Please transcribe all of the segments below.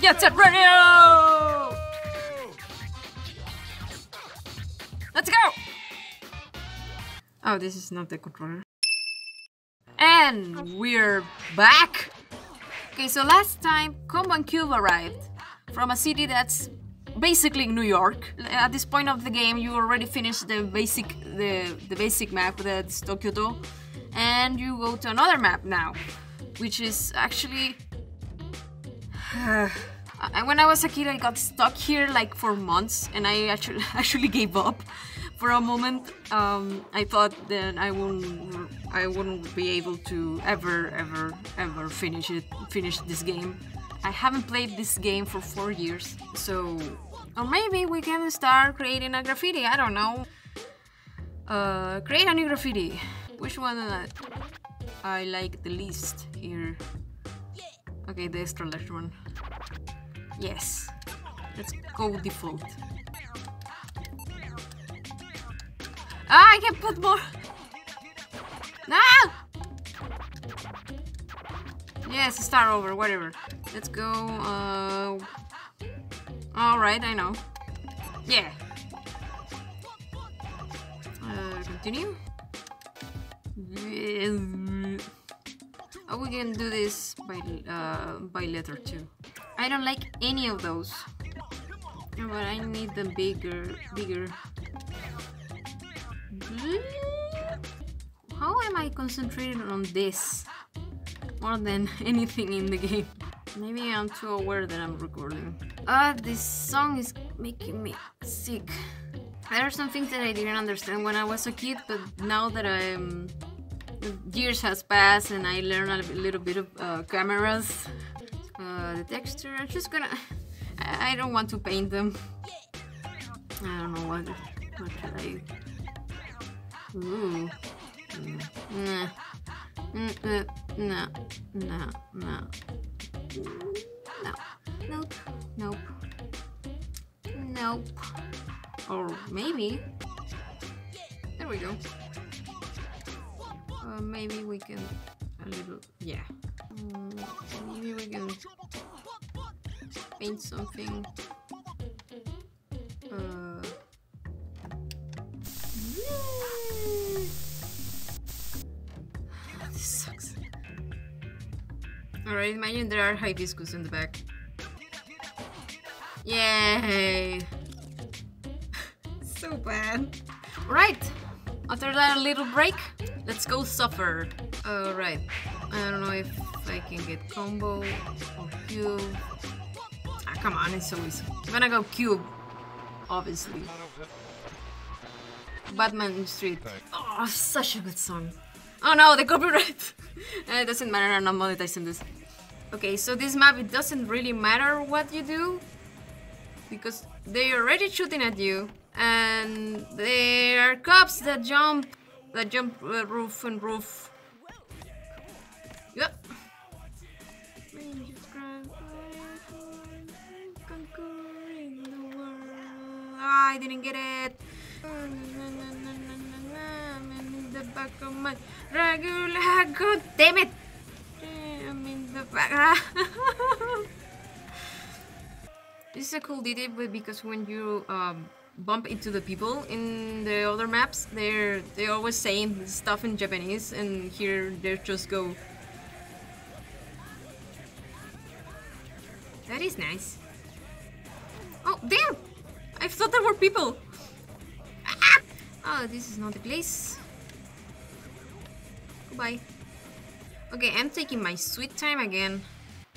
Jet Set Radio! Let's go! Oh, this is not the controller. And we're back! Okay, so last time, Combo and Cube arrived from a city that's basically New York. At this point of the game, you already finished the basic map, that's Tokyo, and you go to another map now, which is actually... When I was a kid, I got stuck here like for months, and I actually gave up for a moment. I thought that I wouldn't be able to ever finish this game. I haven't played this game for 4 years, so... Or maybe we can start creating a graffiti, I don't know. Create a new graffiti. Which one I like the least here? Okay, the extra large one. Yes. Let's go default. Ah, I can put more! No! Yes, start over, whatever. Let's go, alright, I know. Yeah! Continue? Oh, we can do this by letter too. I don't like any of those, but I need them bigger. How am I concentrating on this more than anything in the game? Maybe I'm too aware that I'm recording. This song is making me sick. There are some things that I didn't understand when I was a kid, but now that I'm... Years has passed and I learned a little bit of cameras, the texture, I'm just gonna... I don't want to paint them. I don't know what should I... Ooh. Nah. Nope. Or maybe... There we go. Maybe we can a little, yeah. Maybe we can paint something. This sucks. Alright, imagine there are hibiscus in the back. Yay! So bad. Right. After that little break. Let's go suffer. Alright. I don't know if I can get combo or cube. Ah, come on, it's so easy. I'm gonna go cube, obviously. Batman Street. Oh, such a good song. Oh no, the copyright! It doesn't matter, I'm not monetizing this. Okay, so this map, it doesn't really matter what you do, because they're already shooting at you, and there are cops that jump. That jump roof and roof. Yep. I didn't get it. I'm in the back of my regular. God damn it! I'm in the back. This is a cool detail, but because when you bump into the people in the other maps, they always say stuff in Japanese, and here they just go. That is nice. Oh damn! I thought there were people. Ah! Oh, this is not the place. Goodbye. Okay, I'm taking my sweet time again.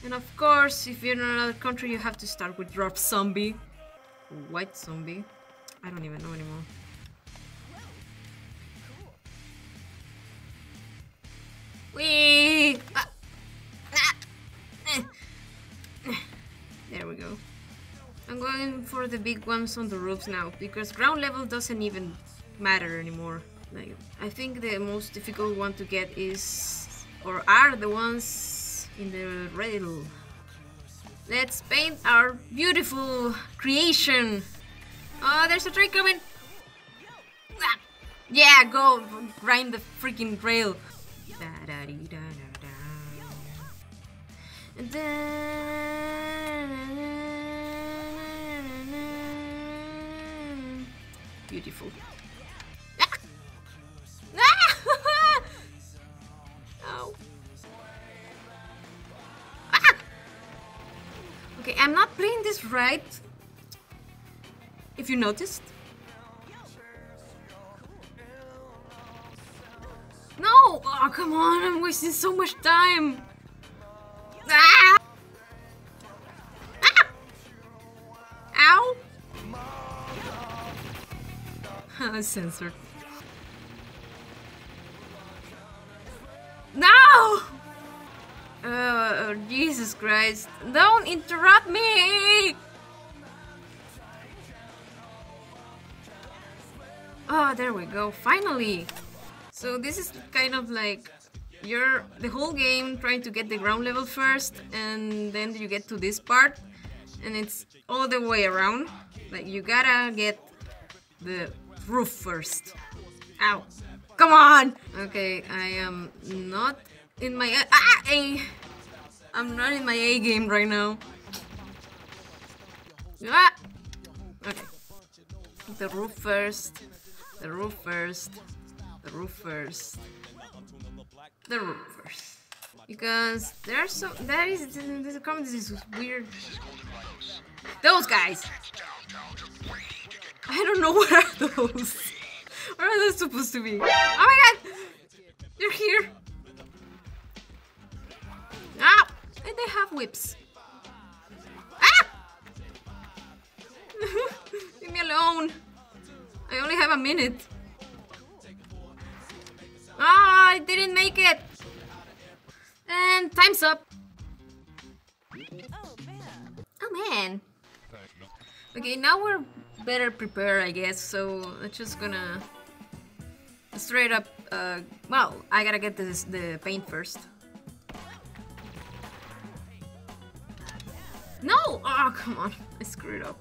And of course, if you're in another country, you have to start with Drop Zombie. White Zombie. I don't even know anymore. Wee! There we go. I'm going for the big ones on the roofs now, because ground level doesn't even matter anymore. Like, I think the most difficult one to get is, or are, the ones in the rail. Let's paint our beautiful creation. Oh, there's a tree coming! Ah, yeah, go grind the freaking rail. Da-da-dee-da-da-da. beautiful. Oh. Okay, I'm not playing this right, if you noticed. No! Oh, come on, I'm wasting so much time! Ah! Ah! Ow! I censored. No! Jesus Christ. Don't interrupt me! Oh, there we go, finally! So this is kind of like you're the whole game trying to get the ground level first, and then you get to this part and it's all the way around. Like you gotta get the roof first. Ow. Come on! Okay, I am not in my I'm not in my A game right now. Ah! Okay. The roof first. The roof first. The roof first. The roof first. Because there's so that is this comment is weird. Those guys. I don't know what are those. What are those supposed to be? Oh my god! They're here. Ah! And they have whips. Ah! Leave me alone. I only have a minute. Ah, I didn't make it! And time's up! Oh man! Okay, now we're better prepared, I guess, so I'm just gonna... straight up... well, I gotta get this, the paint first. No! Oh, come on, I screwed up.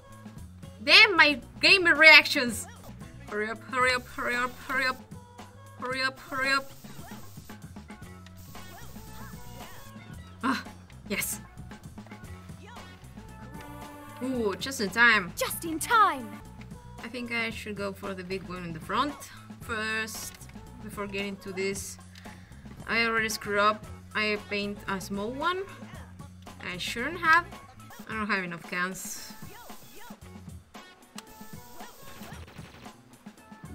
Damn, my gamer reactions! Hurry up, hurry up, hurry up, hurry up! Hurry up, hurry up. Ah, yes. Ooh, just in time. Just in time. I think I should go for the big one in the front first, before getting to this. I already screwed up. I paint a small one. I shouldn't have. I don't have enough cans.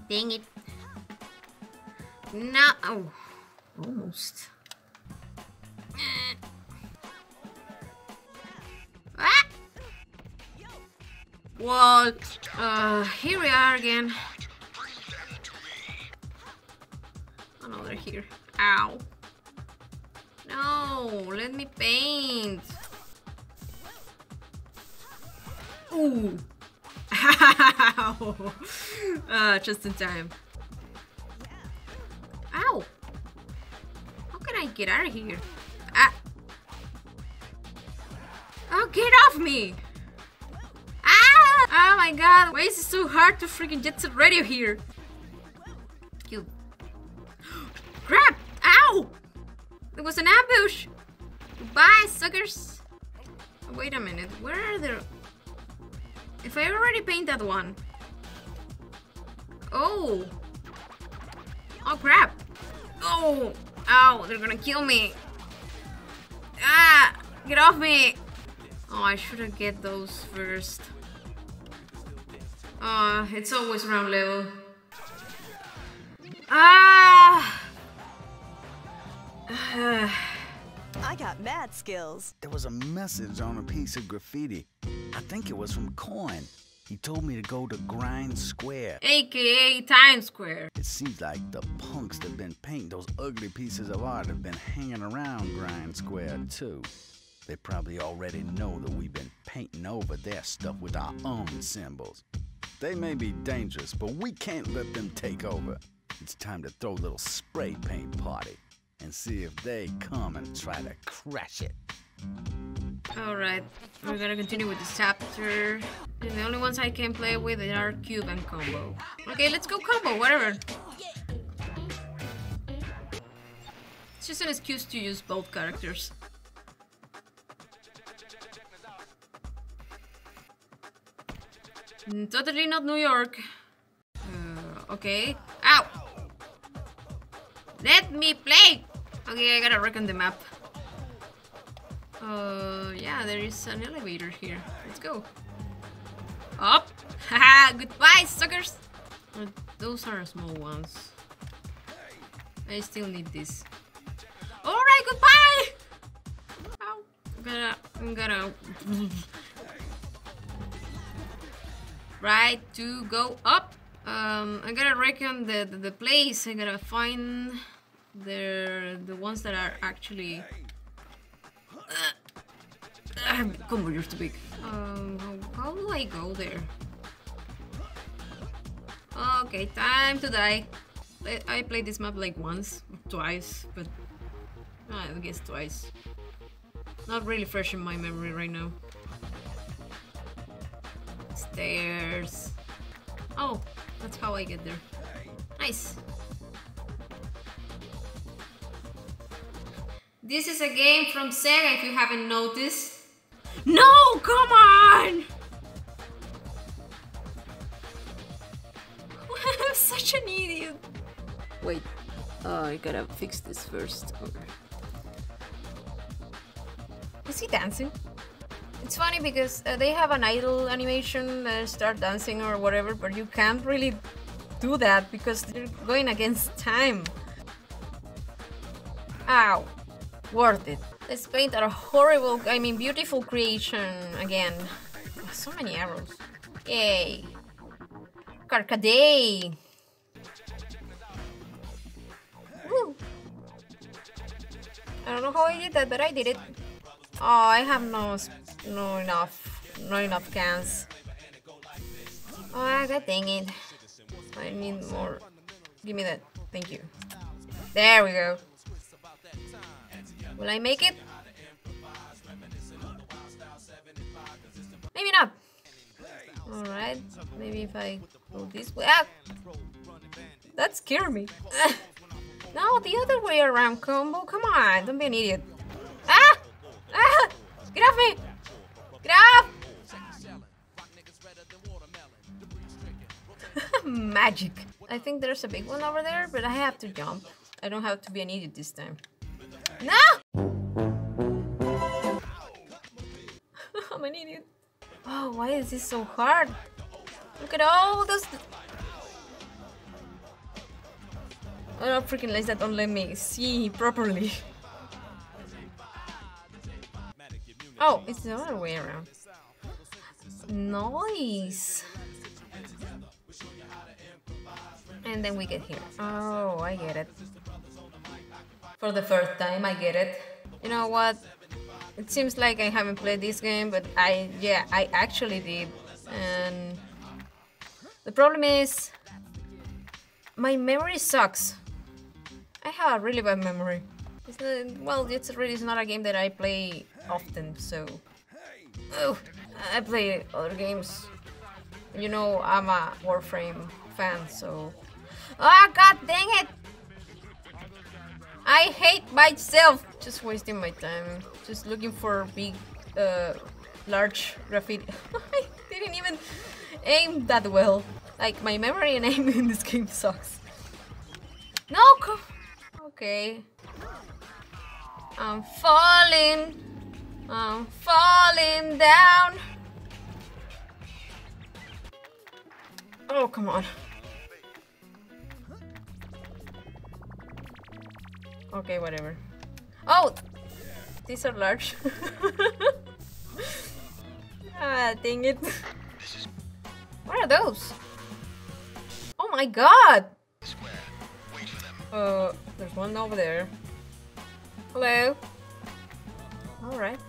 Dang it. No, oh, almost. Ah! Well, here we are again. Oh no, they're here. Ow. No, let me paint. Ooh. Ow. Just in time. Ow! How can I get out of here? Ah! Oh, get off me! Ah! Oh my god, why is it so hard to freaking Jet Set Radio here? You... Crap! Ow! It was an ambush! Goodbye, suckers! Oh, wait a minute, where are the... If I already paint that one... Oh! Oh crap! Oh! Ow! They're gonna kill me! Ah! Get off me! Oh, I should've get those first. It's always round level. Ah! I got mad skills. There was a message on a piece of graffiti. I think it was from Coin. He told me to go to Grind Square, aka Times Square. It seems like the punks that have been painting those ugly pieces of art have been hanging around Grind Square too. They probably already know that we've been painting over their stuff with our own symbols. They may be dangerous, but we can't let them take over. It's time to throw a little spray paint party and see if they come and try to crash it. Alright, we're gonna continue with this chapter. And the only ones I can play with are Cube and Combo. Okay, let's go Combo, whatever. It's just an excuse to use both characters. Totally not New York. Okay. Ow! Let me play! Okay, I gotta reckon the map. Yeah, there is an elevator here. Let's go. Up! Haha! Goodbye, suckers! Those are small ones. I still need this. Alright, goodbye! Ow. I'm gonna... Right to go up. I gotta reckon the place. I gotta find the ones that are actually... Combo, you're too big. How do I go there? Okay, time to die. I played this map like once, twice, but I guess twice. Not really fresh in my memory right now. Stairs. Oh, that's how I get there. Nice. This is a game from SEGA, if you haven't noticed. No, come on! I'm such an idiot. Wait, I gotta fix this first. Okay. Is he dancing? It's funny because they have an idle animation, start dancing or whatever, but you can't really do that because they're going against time. Ow. Worth it. Let's paint our horrible, I mean beautiful creation again. Oh, so many arrows. Yay. Karckade. Woo. I don't know how I did that, but I did it. Oh, I have not enough cans. Oh, god dang it. I need more. Give me that. Thank you. There we go. Will I make it? Maybe not. Alright, maybe if I go this way. Ah! That scared me. No, the other way around, Combo. Come on, don't be an idiot. Ah! Ah! Get off me! Get off! Magic. I think there's a big one over there, but I have to jump. I don't have to be an idiot this time. No! I'm an idiot. Oh, why is this so hard? Look at all those. I don't freaking like that. Don't let me see properly. Oh, it's the other way around. Nice. And then we get here. Oh, I get it. For the first time, I get it. You know what? It seems like I haven't played this game, but I actually did. And the problem is, my memory sucks. I have a really bad memory. It's not, well, it's really not a game that I play often, so... Oh, I play other games. You know, I'm a Warframe fan, so... Ah, god dang it! I hate myself! Just wasting my time. Just looking for big, large graffiti. I didn't even aim that well. Like, my memory and aim in this game sucks. No! Okay. I'm falling down. Oh, come on. Okay, whatever. Oh! These are large. Ah, dang it. What are those? Oh my god! There's one over there. Hello? Alright.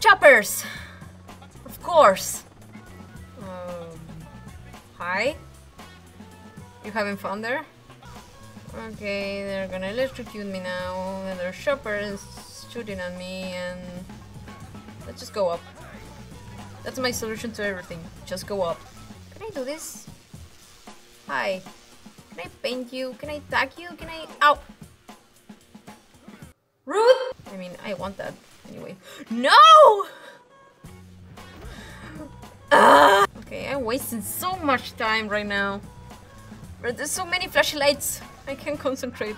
Choppers! Of course! Hi? You haven't found there? Okay, they're gonna electrocute me now, and their chopper is shooting at me, and... Let's just go up. That's my solution to everything. Just go up. Can I do this? Hi. Can I paint you? Can I tag you? Can I... Ow! Rude! I mean, I want that. Anyway. No! Okay, I'm wasting so much time right now. But there's so many flashlights. I can't concentrate.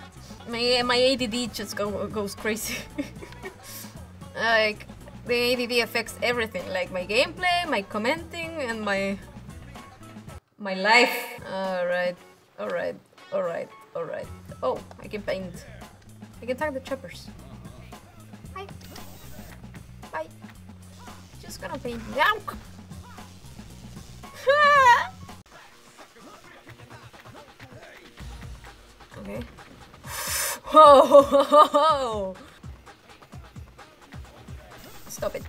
My ADD just goes crazy. Like, the ADD affects everything, like my gameplay, my commenting, and my life. Alright. Oh, I can paint. I can tag the choppers. Bye. Bye. Just gonna paint now. Okay. Oh! Stop it.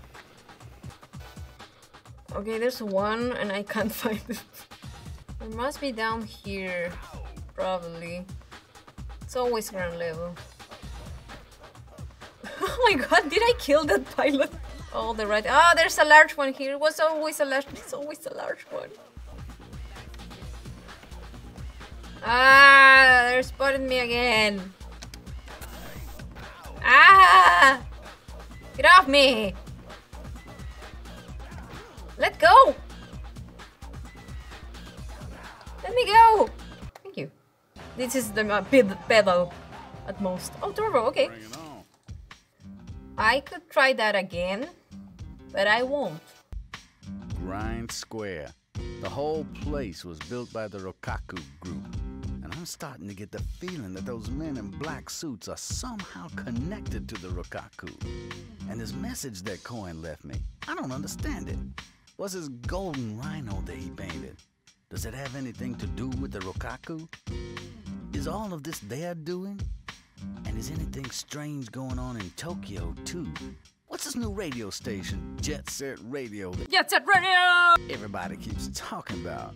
Okay, there's one and I can't find it. It must be down here, probably. It's always ground level. Oh my god, did I kill that pilot? Oh, the right. Ah, oh, there's a large one here. It was always a large. It's always a large one. Ah, they're spotting me again. Ah! Get off me! Let go! Let me go! Thank you. This is the pedal at most. Oh, turbo, okay. I could try that again, but I won't. Grind Square. The whole place was built by the Rokaku group. And I'm starting to get the feeling that those men in black suits are somehow connected to the Rokaku. And this message that Coin left me, I don't understand it. What's this golden rhino that he painted? Does it have anything to do with the Rokaku? Is all of this their doing? And is anything strange going on in Tokyo, too? What's this new radio station, Jet Set Radio? Jet Set Radio! Everybody keeps talking about.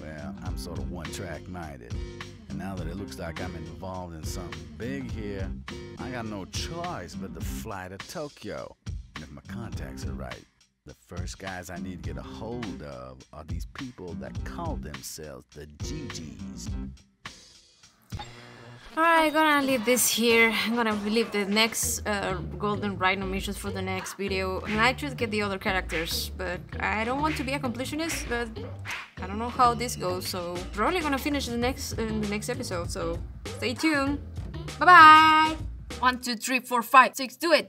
Well, I'm sort of one-track minded. And now that it looks like I'm involved in something big here, I got no choice but to fly to Tokyo. And if my contacts are right, the first guys I need to get a hold of are these people that call themselves the GGs. Alright, gonna leave this here. I'm gonna leave the next golden rhino missions for the next video. And I should get the other characters, but I don't want to be a completionist, but I don't know how this goes, so probably gonna finish the next episode, so stay tuned. Bye bye! 1, 2, 3, 4, 5, 6, do it!